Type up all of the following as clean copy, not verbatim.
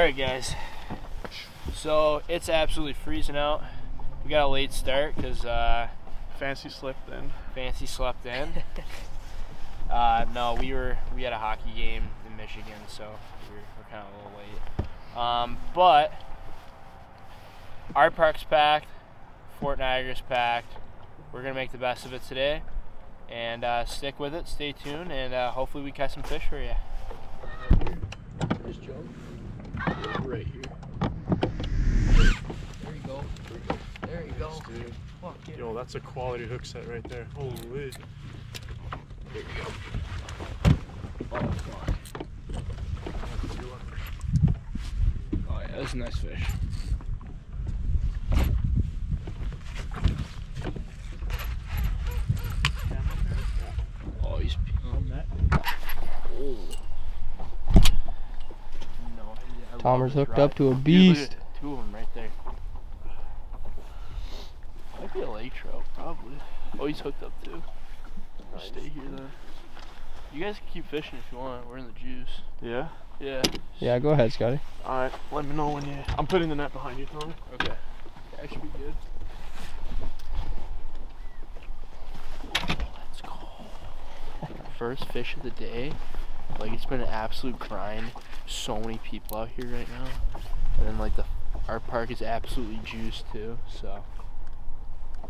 Alright guys, so it's absolutely freezing out. We got a late start because Fancy slept in. No, we had a hockey game in Michigan, so we're kind of a little late. But our park's packed, Fort Niagara's packed. We're gonna make the best of it today, and stick with it, stay tuned, and hopefully we catch some fish for you. There's Joe, right here. There you go. There you go. Dude. Fuck yeah. Yo, that's a quality hook set right there. Holy. There you go. Oh fuck. Oh yeah, that's a nice fish. Oh, he's on that. Oh. Tomer's hooked up to a beast. Dude, two of them right there. Might be a lake trout, probably. Oh, he's hooked up too. Nice. Stay here then. You guys can keep fishing if you want. We're in the juice. Yeah? Yeah. Yeah, go ahead, Scotty. Alright, let me know when you... I'm putting the net behind you, Tomer. Okay. That should be good. Oh, let's go. First fish of the day. Like, it's been an absolute grind. So many people out here right now, and then like our park is absolutely juiced too. So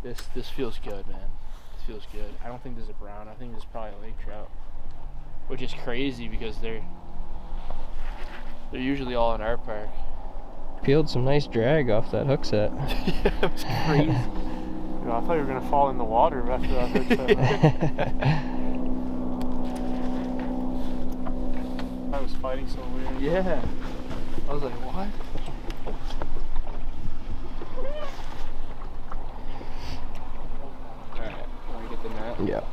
this feels good, man. This feels good. I don't think there's a brown. I think there's probably a lake trout, which is crazy because they're usually all in our park. Peeled some nice drag off that hook set. Yeah, it was crazy. You know, I thought you were gonna fall in the water after that hook set. Right? I was fighting so weird. Yeah. I was like, what? Alright, want to get the net? Yeah.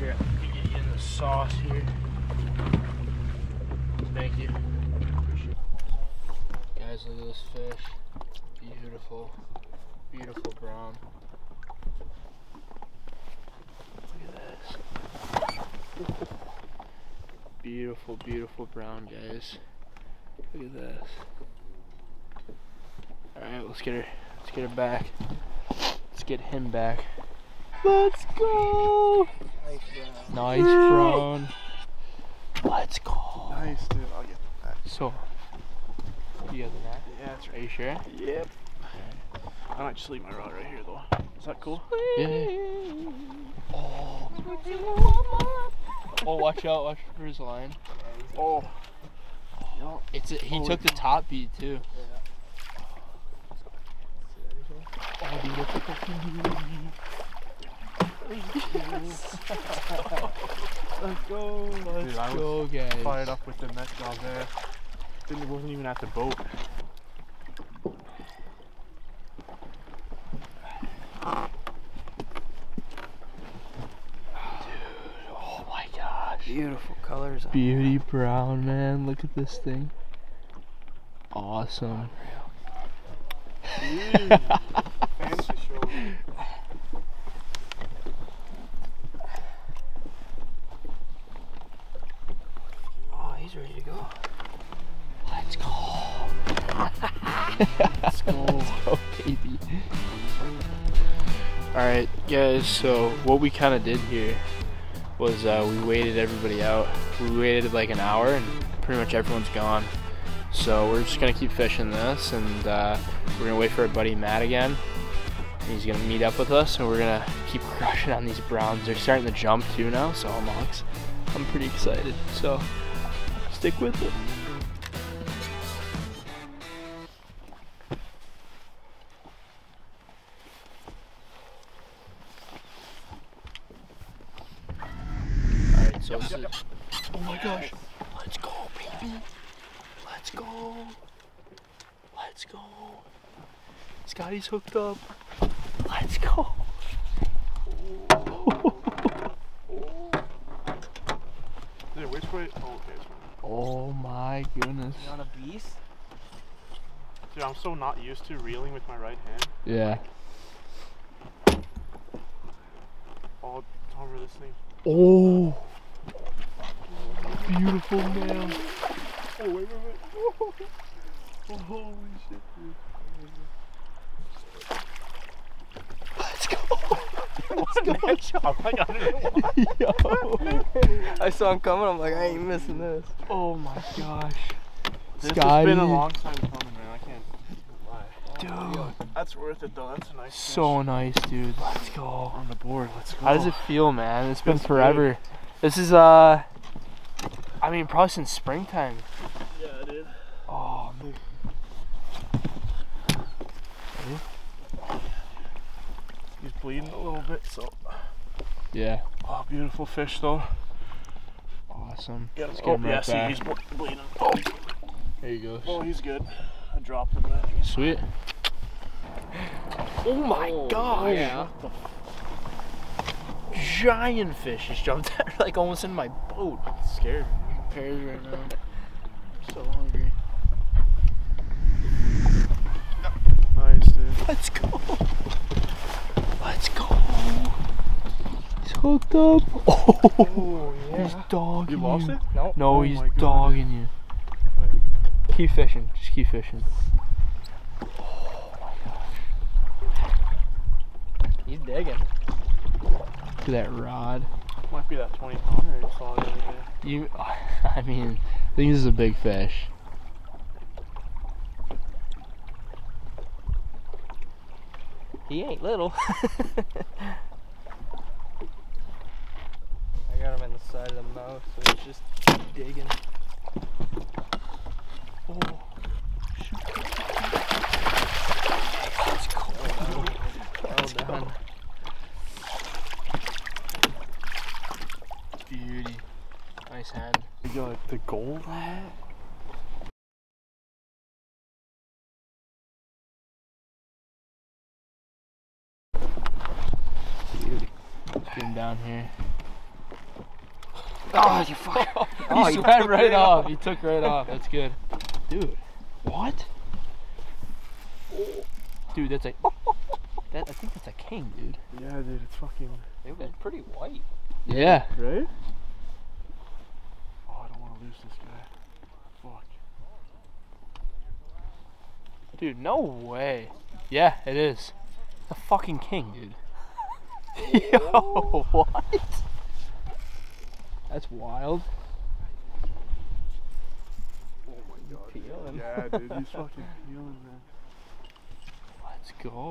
Here, I can get you in the sauce here. Thank you. Appreciate it. Guys, look at this fish. Beautiful. Beautiful brown. Look at this. Beautiful, beautiful brown, guys. Look at this. Alright, let's get her. Let's get her back. Let's get him back. Let's go! Nice brown. Nice brown. Let's go. Nice, dude. I'll get that. So, you got the net? Yeah, that's right. Are you sure? Yep. I might just leave my rod right here though. Is that cool? Yeah. Oh. Oh, watch out! Watch for his line. Oh. No. It's a, he took the top bead too. Yeah. Yes. Let's go! Let's go, guys. Fired up with the net down there. Didn't wasn't even at the boat. Beautiful colors. Beauty brown, man. Look at this thing. Awesome. Fancy show. Oh, he's ready to go. Let's go. Let's go. Let's go, baby. Alright, guys, so what we kind of did here was we waited everybody out. We waited like an hour and pretty much everyone's gone. So we're just gonna keep fishing this, and we're gonna wait for our buddy Matt again. He's gonna meet up with us, and we're gonna keep crushing on these browns. They're starting to jump too now, so I'm pretty excited. So stick with it. Oh my gosh, let's go, baby. Let's go. Let's go. Scotty's hooked up. Let's go. Which way? Oh my goodness. You on a beast? Dude, I'm so not used to reeling with my right hand. Yeah. Oh, over this thing. Oh, beautiful man. Oh, wait, wait, wait. Oh, holy shit, dude. Let's go. Let's go. Like, I saw him coming. I'm like, I ain't missing this. Oh my gosh. This Scotty. Has been a long time coming, man. I can't lie. Oh, dude. That's worth it, though. That's a nice So fish. Nice, dude. Let's go. On the board. Let's go. How does it feel, man? It's been forever. Great. This is, I mean, probably since springtime. Yeah, dude. Oh, man. He's bleeding a little bit, so. Yeah. Oh, beautiful fish, though. Awesome. Yeah, let's get him right back. See, he's bleeding. Oh. There he goes. Oh, he's good. I dropped him that. Sweet. Oh my gosh. Yeah. Giant fish just jumped out, like almost in my boat. I'm scared. I'm pairs right now. I'm so hungry. Nice, dude. Let's go. Let's go. He's hooked up. Oh, yeah. He's dogging you. Lost it? No. No, oh, he's dogging you. Keep fishing, just keep fishing. Oh my gosh. He's digging. Look at that rod. Might be that 20 pounder you saw the other day. I mean, I think this is a big fish. He ain't little. I got him in the side of the mouth, so he's just digging. Oh, shoot. Let's go. Well done. Beauty. Nice hand. You got the gold hat? Beauty. Let's get him down here. Oh, you fuck. Oh, you went right off. You took right off. That's good. Dude, what? Dude, that's a. I think that's a king, dude. Yeah, dude, it's fucking. It was pretty white. Yeah. Right? Oh, I don't want to lose this guy. Fuck. Dude, no way. Yeah, it is. It's a fucking king, dude. Yo, what? That's wild. Peeling. Yeah, dude, he's fucking peeling, man. Let's go.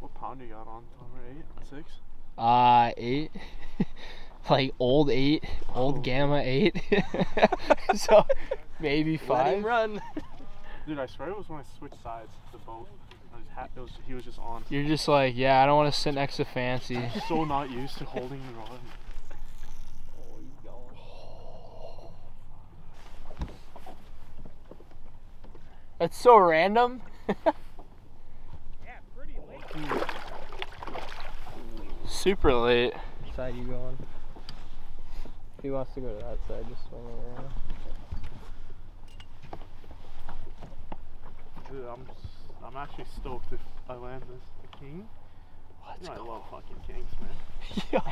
What pound you got on? Number 8, 6? 8. Like old 8, old Gamma 8. So maybe 5. Let him run. Dude, I swear it was when I switched sides to the boat. He was just on. You're just like, yeah, I don't want to sit next to Fancy. I'm so not used to holding the rod. That's so random. Yeah, pretty late. Super late. Which side you going? If he wants to go to that side, just swing it around. Dude, I'm actually stoked if I land this king. Let's go. I love fucking kings, man.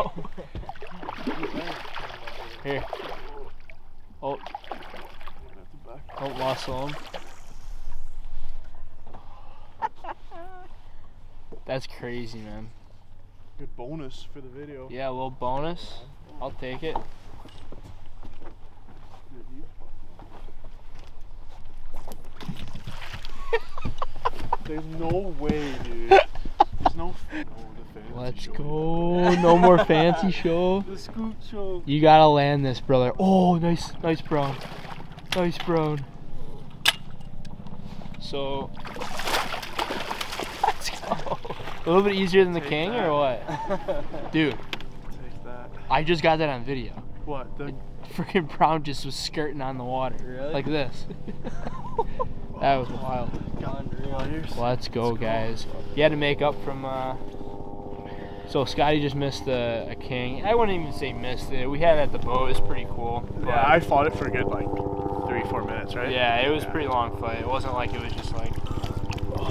Yo. Here. Oh. Don't lost on. That's crazy, man. Good bonus for the video. Yeah, a little bonus. I'll take it. There's no way, dude. There's no fancy Let's show go. No more fancy show. The scoop show. You gotta land this, brother. Oh, nice, nice brown. Nice brown. So. A little bit easier than the king, or what? Dude. Take that. I just got that on video. What? The freaking brown just was skirting on the water. Really? Like this. That was wild. Let's go, guys. You had to make up from... So Scotty just missed a king. I wouldn't even say missed it. We had it at the boat. It was pretty cool. Yeah, I fought it for a good, like, 3 or 4 minutes, right? Yeah, it was a pretty long fight. It wasn't like it was just like...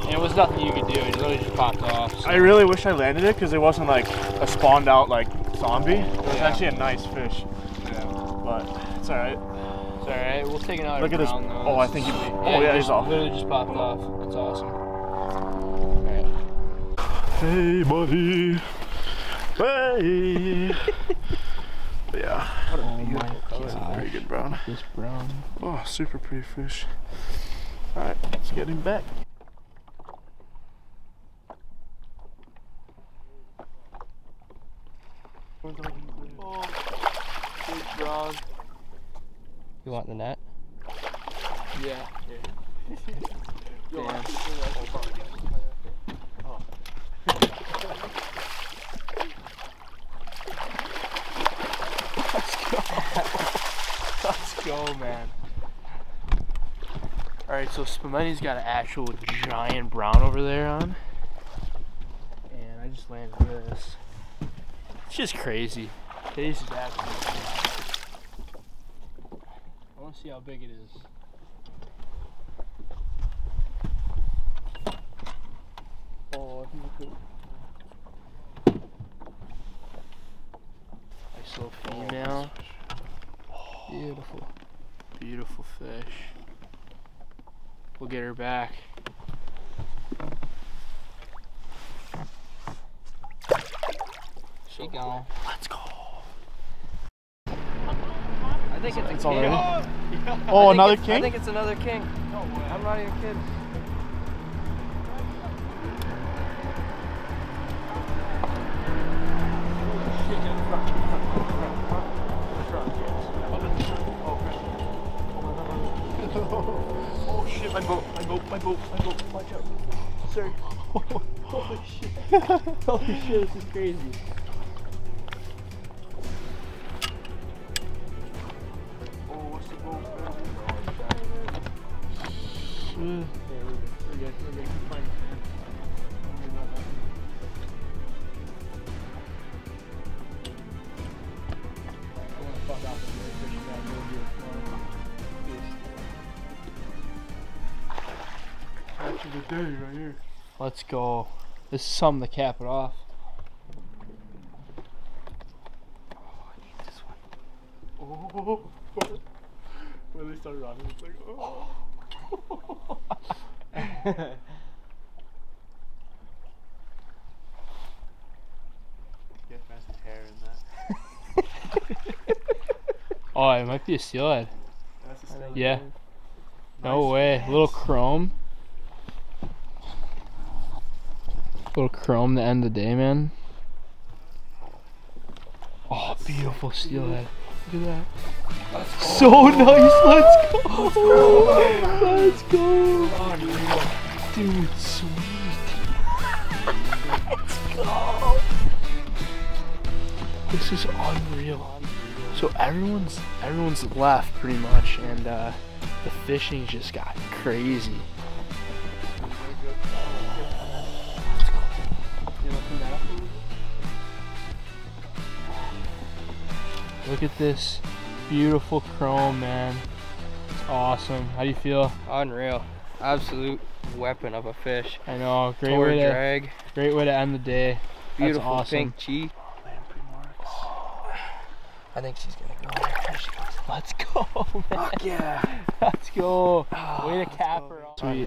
And it was nothing you could do. It really just popped off. So. I really wish I landed it because it wasn't like a spawned out like zombie. It was actually a nice fish. Yeah. But it's all right. It's all right. We'll take another round. Look at this. Though. Oh, I think he. Oh yeah, he's off. Literally just popped off. That's awesome. All right. Hey, buddy. Hey. Yeah. What a beautiful color. Very good brown. This brown. Oh, super pretty fish. All right, let's get him back. Oh, big frog. You want the net? Yeah. Yeah. Let's go, man. All right, so Spumeni's got an actual giant brown over there on, and I just landed this. It's just crazy. This is absolutely crazy. I want to see how big it is. Oh, I think it's good. Nice little female. Oh, beautiful. Beautiful fish. We'll get her back. She gone. Let's go. I think it's a king. Yeah. Oh, another king? I think it's another king. No way. I'm not even kidding. Oh shit, my boat, watch out. Sir. Holy shit. Holy shit, this is crazy. Oh, what's the boat? Yeah, we're good. Fine. I want to fuck out the very fish that I know the day right here. Let's go. This is something to cap it off. Oh, I need this one. Oh, when they start running, it's like, oh. You have nice hair in that. Oh, it might be a steelhead. That's a steelhead. Yeah. Nice. No way. A little chrome. Little chrome to end the day, man. Oh, beautiful steelhead. Look at that. Let's go. So nice. Let's go. Let's go. Let's go. Oh, dude, sweet. Let's go. This is unreal. So everyone's left pretty much, and the fishing just got crazy. Look at this beautiful chrome, man. It's awesome. How do you feel? Unreal. Absolute weapon of a fish. I know. Great way to drag. Great way to end the day. Beautiful. That's awesome. Pink chi. I think she's gonna go. Let's go, man. Fuck yeah. Let's go. Way to cap her. Sweet.